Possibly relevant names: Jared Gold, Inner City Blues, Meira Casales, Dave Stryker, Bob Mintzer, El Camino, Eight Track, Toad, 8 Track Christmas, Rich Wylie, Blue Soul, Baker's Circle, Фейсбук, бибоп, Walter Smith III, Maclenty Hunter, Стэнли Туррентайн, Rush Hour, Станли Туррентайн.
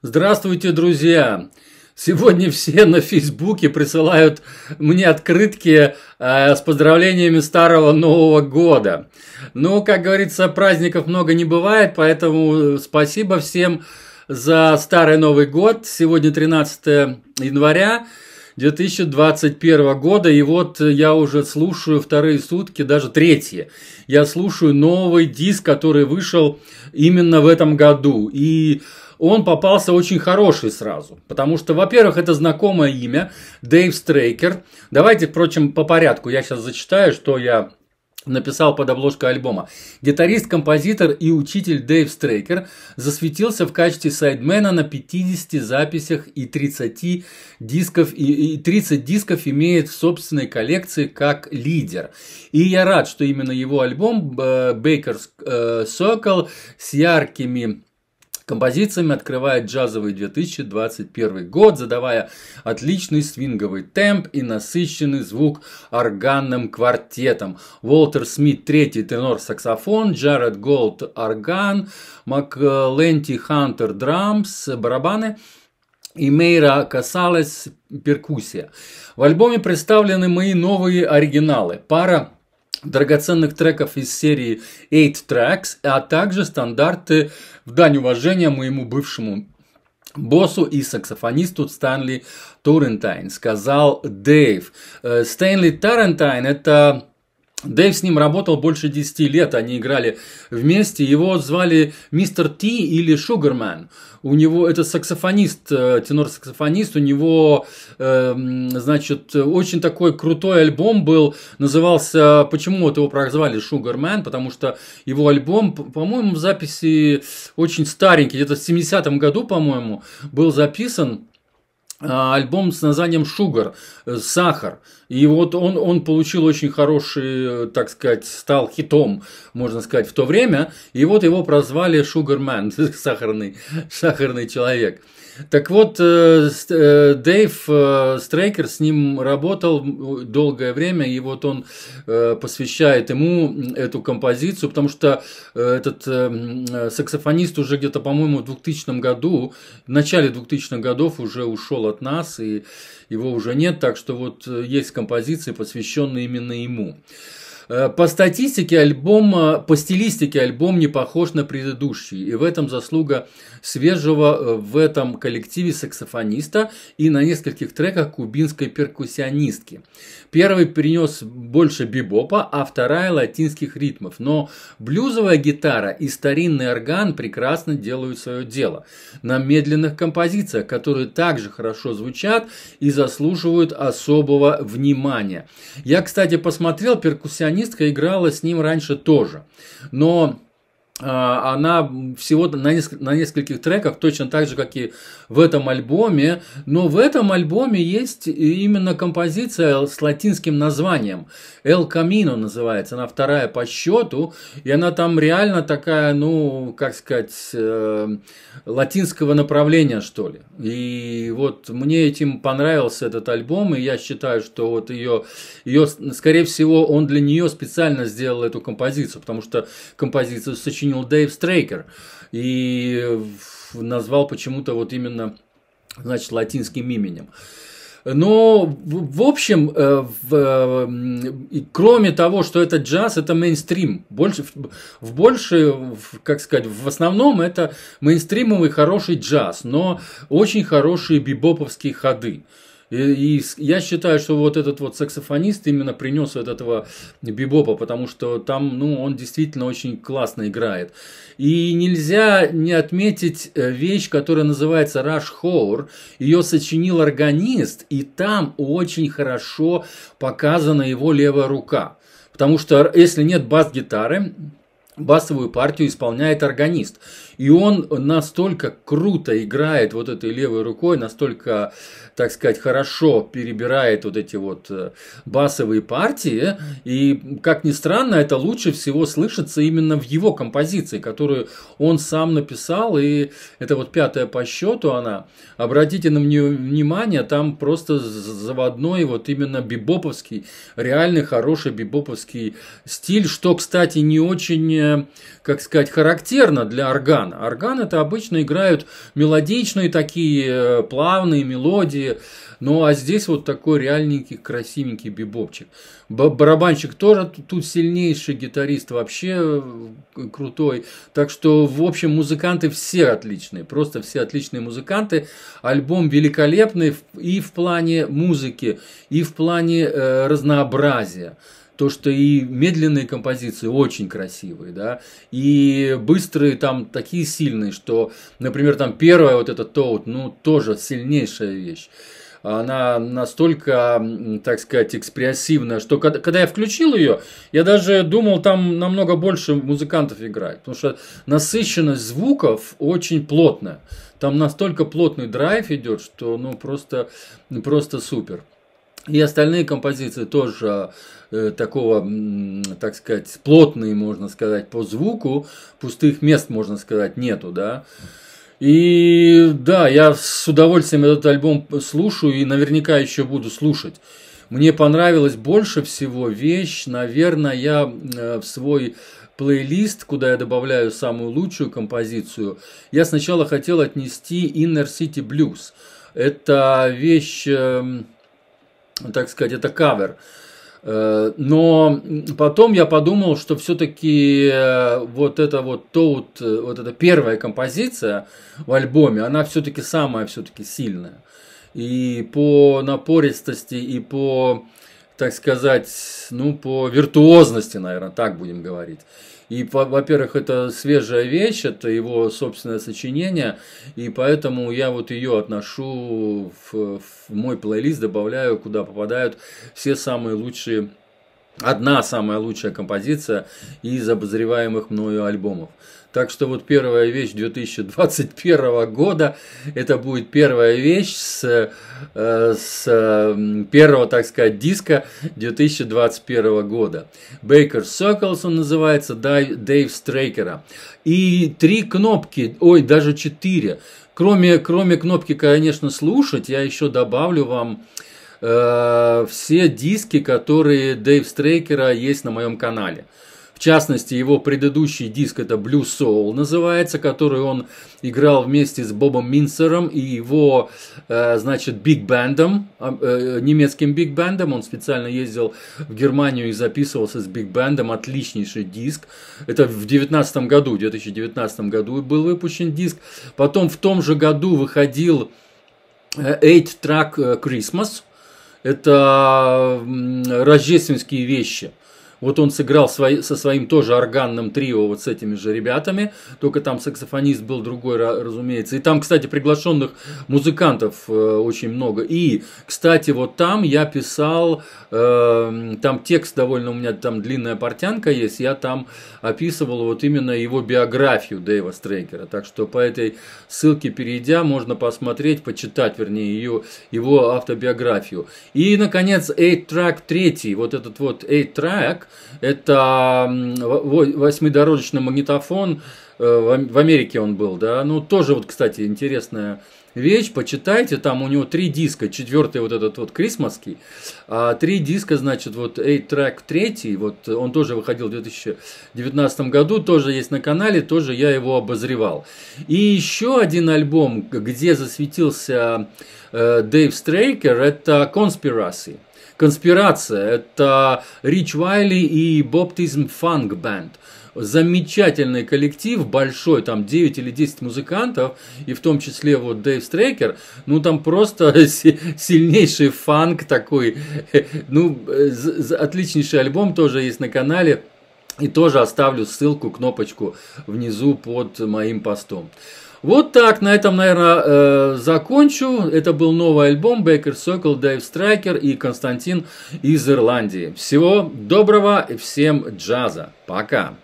Здравствуйте, друзья! Сегодня все на Фейсбуке присылают мне открытки с поздравлениями Старого Нового Года. Ну, как говорится, праздников много не бывает, поэтому спасибо всем за Старый Новый Год. Сегодня 13 января 2021 года, и вот я уже слушаю вторые сутки, даже третьи. Я слушаю новый диск, который вышел именно в этом году, и он попался очень хороший сразу, потому что, во-первых, это знакомое имя, Дэйв Стрейкер. Давайте, впрочем, по порядку, я сейчас зачитаю, что я написал под обложкой альбома. Гитарист, композитор и учитель Дэйв Стрейкер засветился в качестве сайдмена на 50 записях и 30 дисков имеет в собственной коллекции как лидер. И я рад, что именно его альбом Baker's Circle с яркими композициями открывает джазовый 2021 год, задавая отличный свинговый темп и насыщенный звук органным квартетом. Walter Smith III тенор-саксофон, Jared Gold орган, Maclenty Hunter драмс, барабаны и Meira Casales перкуссия. В альбоме представлены мои новые оригиналы, пара драгоценных треков из серии 8 Track, а также стандарты в дань уважения моему бывшему боссу и саксофонисту Станли Туррентайн, сказал Дэйв. Стэнли Туррентайн – это... Дэйв с ним работал больше 10 лет, они играли вместе, его звали Мистер Ти или Шугарман. У него это саксофонист, тенор-саксофонист, у него, значит, очень такой крутой альбом был, назывался, почему вот его прозвали Шугарман, потому что его альбом, по-моему, в записи очень старенький, где-то в 70-м году, по-моему, был записан. Альбом с названием «Шугар», «Сахар». И вот он получил очень хороший, так сказать, стал хитом, можно сказать, в то время. И вот его прозвали «Шугармен», «Сахарный человек». Так вот, Дэйв Стрейкер с ним работал долгое время, и вот он посвящает ему эту композицию, потому что этот саксофонист уже где-то, по-моему, в 2000 году, в начале 2000-х годов уже ушел от нас, и его уже нет, так что вот есть композиции, посвященные именно ему. По стилистике альбом не похож на предыдущий, и в этом заслуга свежего в этом коллективе саксофониста и на нескольких треках кубинской перкуссионистки. Первый принес больше бибопа, а вторая латинских ритмов, но блюзовая гитара и старинный орган прекрасно делают свое дело на медленных композициях, которые также хорошо звучат и заслуживают особого внимания. Я, кстати, посмотрел, перкуссионист играла с ним раньше тоже, но она всего на нескольких треках, точно так же, как и в этом альбоме, но в этом альбоме есть именно композиция с латинским названием, «El Camino» называется, она вторая по счету, и она там реально такая, ну, как сказать, латинского направления, что ли. И вот мне этим понравился этот альбом, и я считаю, что вот ее скорее всего, он для нее специально сделал эту композицию, потому что композицию сочинил Дэйв Стрейкер и назвал почему-то вот именно, значит, латинским именем. Но, в общем, кроме того, что это джаз, это мейнстрим. Как сказать, в основном это мейнстримовый хороший джаз, но очень хорошие бибоповские ходы. И я считаю, что вот этот вот саксофонист именно принес от этого бибопа, потому что там, ну, он действительно очень классно играет. И нельзя не отметить вещь, которая называется Rush Hour. Ее сочинил органист, и там очень хорошо показана его левая рука. Потому что если нет бас-гитары, басовую партию исполняет органист. И он настолько круто играет вот этой левой рукой, настолько, так сказать, хорошо перебирает вот эти вот басовые партии. И, как ни странно, это лучше всего слышится именно в его композиции, которую он сам написал. И это вот пятая по счету она. Обратите на нее внимание, там просто заводной вот именно бибоповский, реальный хороший бибоповский стиль, что, кстати, не очень, как сказать, характерно для органа. орган. Орган это обычно играют мелодичные такие, плавные мелодии. Ну а здесь вот такой реальненький, красивенький бибопчик. Барабанщик тоже тут сильнейший, гитарист вообще крутой. Так что, в общем, музыканты все отличные, просто все отличные музыканты. Альбом великолепный и в плане музыки, и в плане разнообразия. То, что и медленные композиции очень красивые, да, и быстрые там такие сильные, что, например, там первая вот эта Toad, ну, тоже сильнейшая вещь. Она настолько, так сказать, экспрессивная, что когда я включил ее, я даже думал, там намного больше музыкантов играет, потому что насыщенность звуков очень плотная. Там настолько плотный драйв идет, что, ну, просто супер. И остальные композиции тоже такого, так сказать, плотные, можно сказать, по звуку. Пустых мест, можно сказать, нету, да. И да, я с удовольствием этот альбом слушаю и наверняка еще буду слушать. Мне понравилась больше всего вещь, наверное, я в свой плейлист, куда я добавляю самую лучшую композицию, я сначала хотел отнести Inner City Blues. Это вещь... так сказать, это кавер. Но потом я подумал, что все-таки вот эта вот Toad, вот эта первая композиция в альбоме, она все-таки самая сильная. И по напористости, и по, так сказать, ну, по виртуозности, наверное, так будем говорить. И, во-первых, это свежая вещь, это его собственное сочинение, и поэтому я вот ее отношу в мой плейлист, добавляю, куда попадают все самые лучшие, одна самая лучшая композиция из обозреваемых мною альбомов. Так что вот первая вещь 2021 года, это будет первая вещь с первого, так сказать, диска 2021 года. Baker's Circle он называется, Дэйв Стрейкера. И 3 кнопки, ой, даже 4. Кроме кнопки, конечно, слушать, я еще добавлю вам все диски, которые Дэйв Стрейкера есть на моем канале. В частности, его предыдущий диск, это Blue Soul называется, который он играл вместе с Бобом Минцером и его, значит, биг-бендом, немецким биг-бендом. Он специально ездил в Германию и записывался с биг-бендом. Отличнейший диск. Это в 2019 году был выпущен диск. Потом в том же году выходил 8 Track Christmas. Это рождественские вещи. Вот он сыграл со своим тоже органным трио, вот с этими же ребятами, только там саксофонист был другой, разумеется. И там, кстати, приглашенных музыкантов очень много. И, кстати, вот там я писал, там текст довольно, у меня там длинная портянка есть, я там описывал вот именно его биографию Дэйва Стрейкера. Так что по этой ссылке перейдя, можно посмотреть, почитать, вернее, его автобиографию. И, наконец, 8-трек 3, вот этот вот 8-трек, это 8-дорожечный магнитофон, в Америке он был, да, ну тоже вот, кстати, интересная вещь, почитайте, там у него 3 диска, 4-й вот этот вот крисмосский, 3 диска, значит, вот 8-трек 3, вот он тоже выходил в 2019 году, тоже есть на канале, тоже я его обозревал. И еще один альбом, где засветился Дэйв Стрейкер, это Conspiracies. Конспирация – это Рич Вайли и Боб Tism Funk Band. Замечательный коллектив, большой, там 9 или 10 музыкантов, и в том числе вот Дэйв Стрейкер, ну там просто сильнейший фанк такой, ну отличнейший альбом тоже есть на канале, и тоже оставлю ссылку, кнопочку внизу под моим постом. Вот так, на этом, наверное, закончу. Это был новый альбом Baker's Circle, Дэйв Стрейкер и Константин из Ирландии. Всего доброго и всем джаза. Пока!